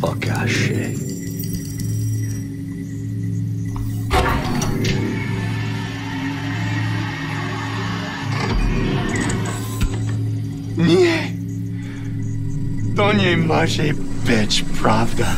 Fuck ass shit. Nie. To nie ma się być prawda.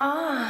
Ah.